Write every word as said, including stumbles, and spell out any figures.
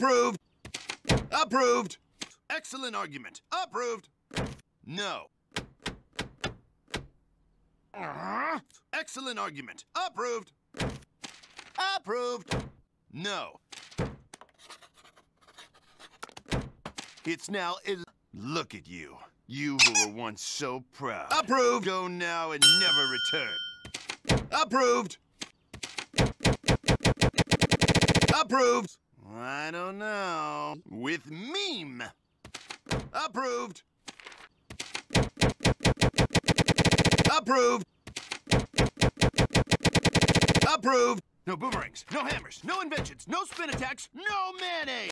Approved. Approved. Excellent argument. Approved. No. Uh-huh. Excellent argument. Approved. Approved. No. It's now il- Look at you. You who were once so proud. Approved. Go now and never return. Approved. Approved. I don't know. With meme. Approved. Approved. Approved. No boomerangs, no hammers, no inventions, no spin attacks, no mayonnaise.